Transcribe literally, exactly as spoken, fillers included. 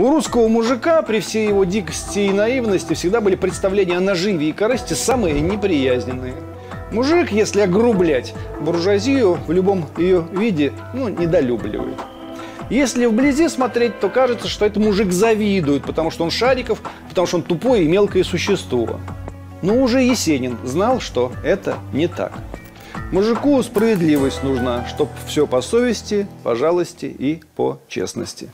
У русского мужика при всей его дикости и наивности всегда были представления о наживе и корысти самые неприязненные. Мужик, если огрублять, буржуазию в любом ее виде, ну, недолюбливает. Если вблизи смотреть, то кажется, что этот мужик завидует, потому что он Шариков, потому что он тупое и мелкое существо. Но уже Есенин знал, что это не так. Мужику справедливость нужна, чтоб все по совести, по жалости и по честности.